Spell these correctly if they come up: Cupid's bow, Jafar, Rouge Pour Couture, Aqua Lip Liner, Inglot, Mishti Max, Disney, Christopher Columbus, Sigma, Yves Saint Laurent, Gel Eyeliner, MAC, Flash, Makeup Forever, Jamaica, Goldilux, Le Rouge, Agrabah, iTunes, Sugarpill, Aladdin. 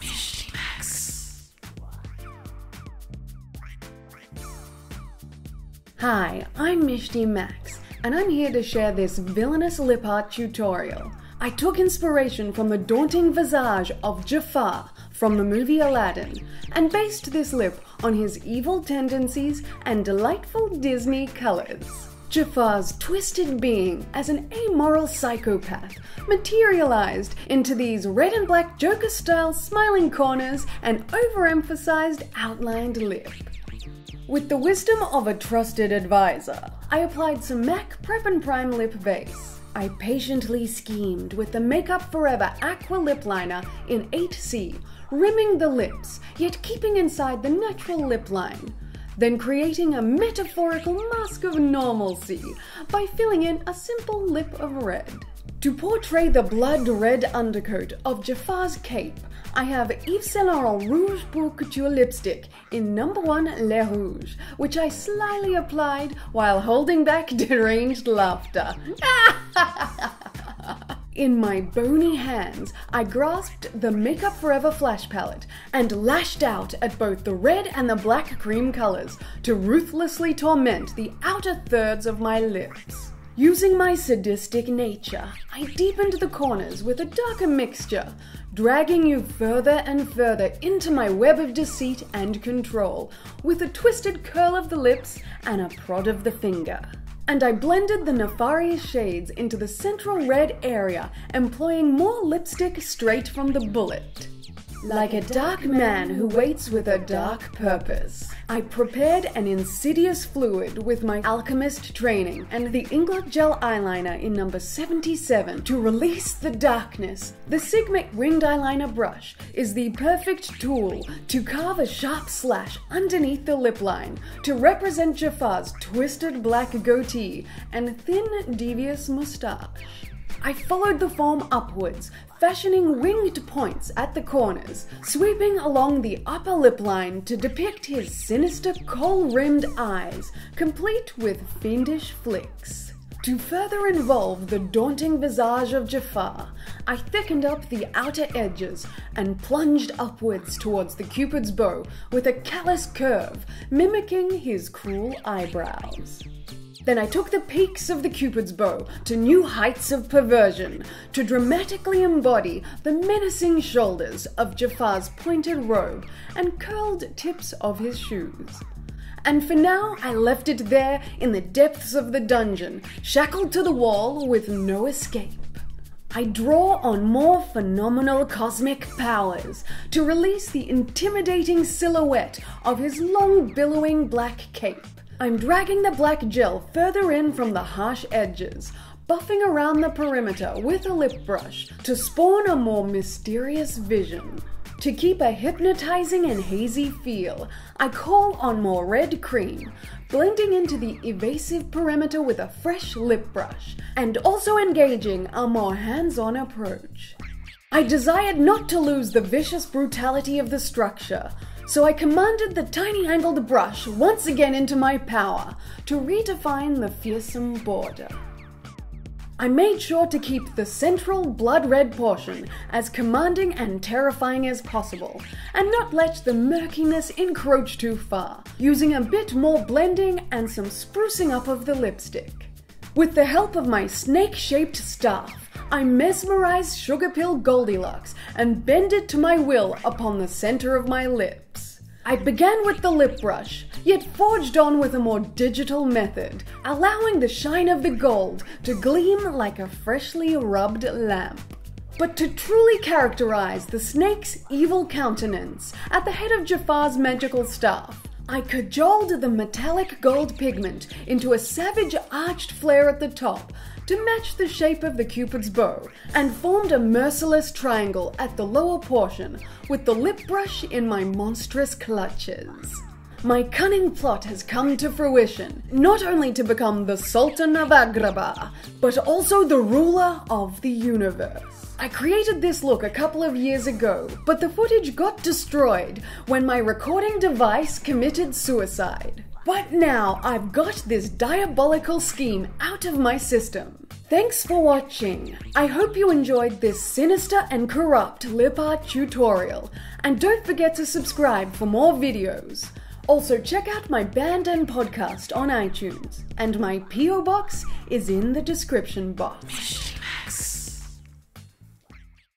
Mishti Max. Hi, I'm Mishti Max, and I'm here to share this villainous lip art tutorial. I took inspiration from the daunting visage of Jafar from the movie Aladdin, and based this lip on his evil tendencies and delightful Disney colors. Jafar's twisted being as an amoral psychopath materialized into these red and black Joker-style smiling corners and overemphasized outlined lip. With the wisdom of a trusted advisor, I applied some MAC Prep and Prime Lip Base. I patiently schemed with the Makeup Forever Aqua Lip Liner in 8C, rimming the lips, yet keeping inside the natural lip line. Then creating a metaphorical mask of normalcy by filling in a simple lip of red. To portray the blood red undercoat of Jafar's cape, I have Yves Saint Laurent Rouge Pour Couture lipstick in No. 1 Le Rouge, which I slyly applied while holding back deranged laughter. In my bony hands, I grasped the Makeup Forever Flash palette and lashed out at both the red and the black cream colors to ruthlessly torment the outer thirds of my lips. Using my sadistic nature, I deepened the corners with a darker mixture, dragging you further and further into my web of deceit and control with a twisted curl of the lips and a prod of the finger. And I blended the nefarious shades into the central red area, employing more lipstick straight from the bullet. Like a dark man who waits with a dark purpose, I prepared an insidious fluid with my alchemist training and the Inglot Gel Eyeliner in number 77 to release the darkness. The Sigma winged eyeliner brush is the perfect tool to carve a sharp slash underneath the lip line to represent Jafar's twisted black goatee and thin, devious moustache. I followed the form upwards, fashioning winged points at the corners, sweeping along the upper lip line to depict his sinister kohl-rimmed eyes, complete with fiendish flicks. To further involve the daunting visage of Jafar, I thickened up the outer edges and plunged upwards towards the Cupid's bow with a callous curve, mimicking his cruel eyebrows. Then I took the peaks of the Cupid's bow to new heights of perversion to dramatically embody the menacing shoulders of Jafar's pointed robe and curled tips of his shoes. And for now, I left it there in the depths of the dungeon, shackled to the wall with no escape. I draw on more phenomenal cosmic powers to release the intimidating silhouette of his long billowing black cape. I'm dragging the black gel further in from the harsh edges, buffing around the perimeter with a lip brush to spawn a more mysterious vision. To keep a hypnotizing and hazy feel, I call on more red cream, blending into the evasive perimeter with a fresh lip brush, and also engaging a more hands-on approach. I desired not to lose the vicious brutality of the structure, so I commanded the tiny-handled brush once again into my power to redefine the fearsome border. I made sure to keep the central blood-red portion as commanding and terrifying as possible, and not let the murkiness encroach too far, using a bit more blending and some sprucing up of the lipstick. With the help of my snake-shaped staff, I mesmerized Sugarpill Goldilux and bend it to my will upon the center of my lips. I began with the lip brush, yet forged on with a more digital method, allowing the shine of the gold to gleam like a freshly rubbed lamp. But to truly characterize the snake's evil countenance at the head of Jafar's magical staff, I cajoled the metallic gold pigment into a savage arched flare at the top to match the shape of the Cupid's bow, and formed a merciless triangle at the lower portion with the lip brush in my monstrous clutches. My cunning plot has come to fruition, not only to become the Sultan of Agrabah, but also the ruler of the universe. I created this look a couple of years ago, but the footage got destroyed when my recording device committed suicide. But now I've got this diabolical scheme out of my system. Thanks for watching. I hope you enjoyed this sinister and corrupt lip art tutorial, and don't forget to subscribe for more videos. Also check out my band and podcast on iTunes, and my PO box is in the description box.